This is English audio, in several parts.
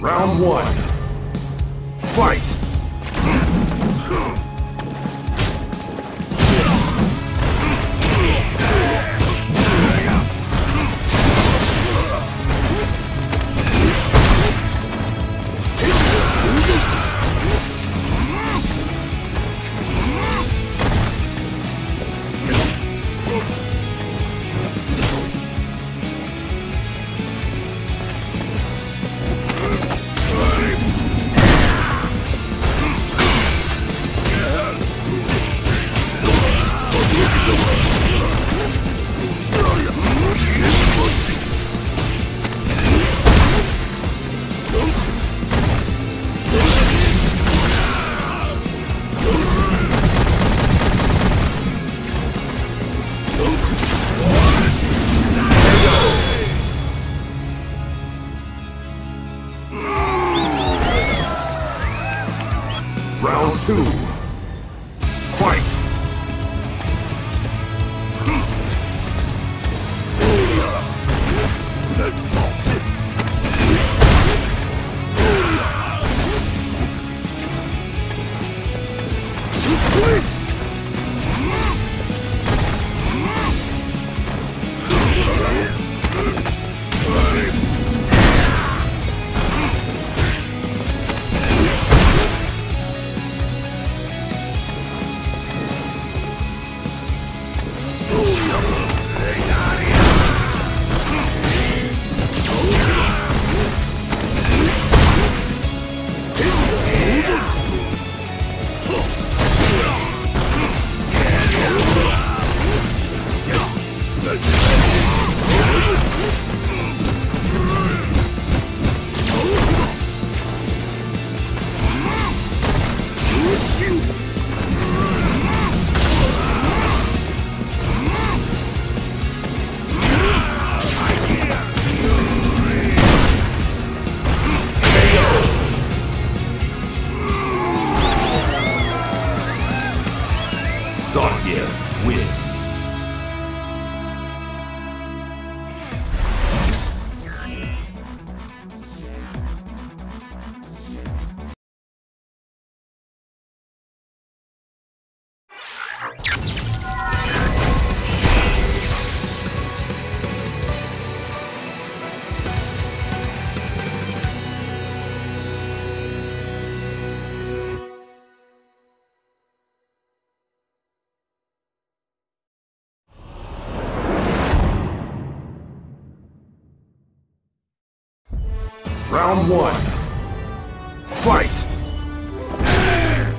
Round one. Fight! Round two. Fight! Round one. Fight! Yeah!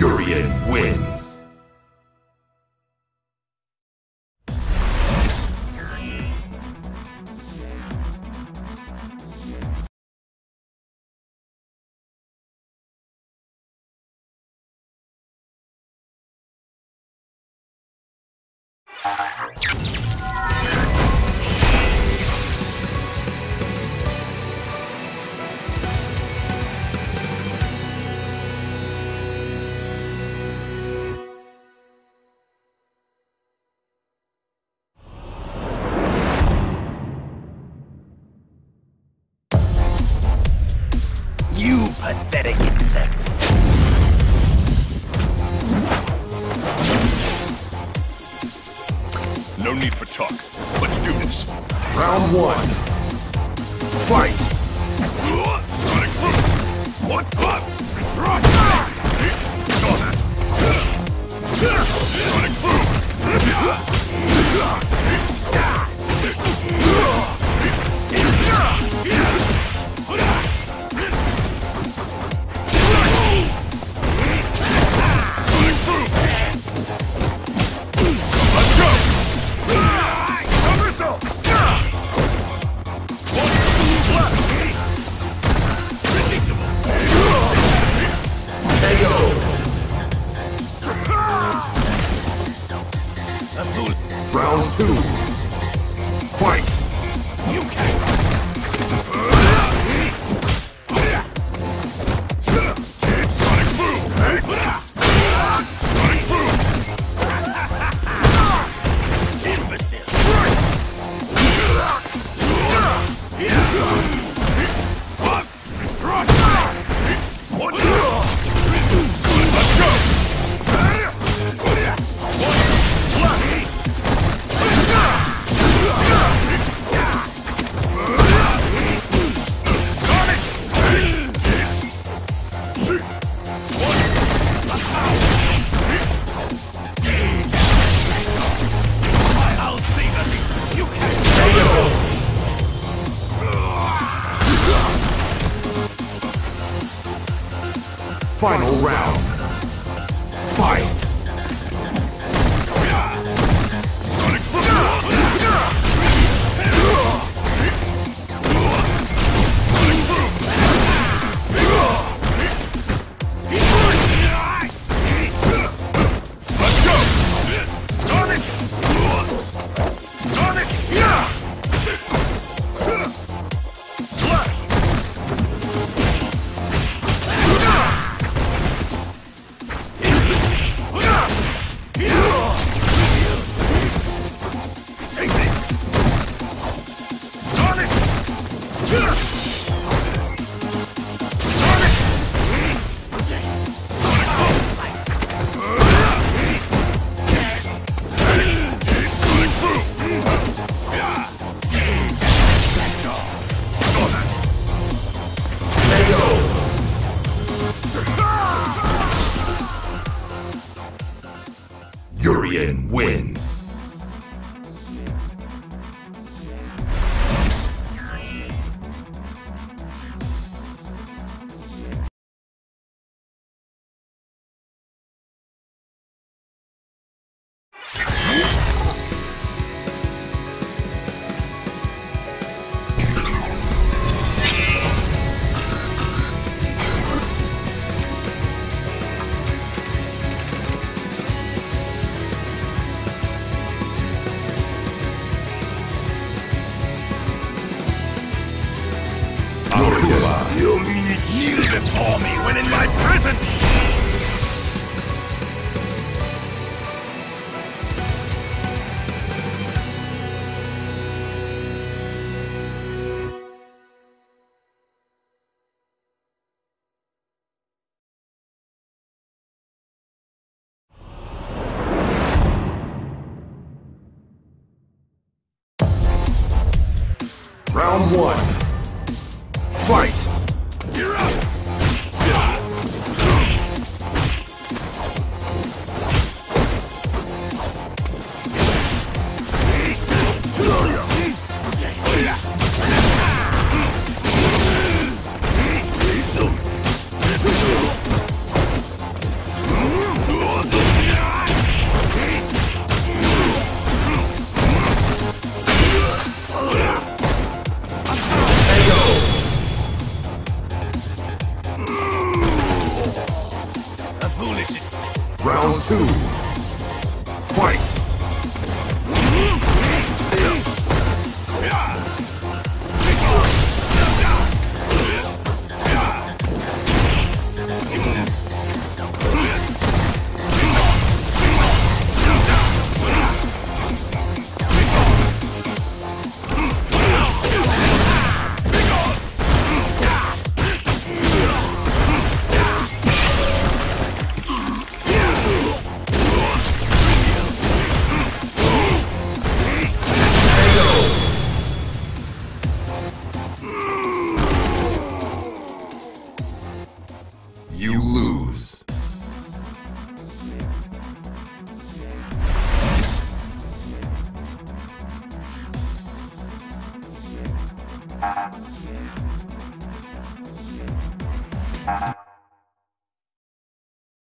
Urian wins. You pathetic insect. No need for talk. Let's do this. Round one. Fight! What? Round two. Fight! You Final round. Fight! Urian wins. You mean it yielded before me when in my presence? Round one. Fight! You're up! foolishness. Round 2. Fight! You lose.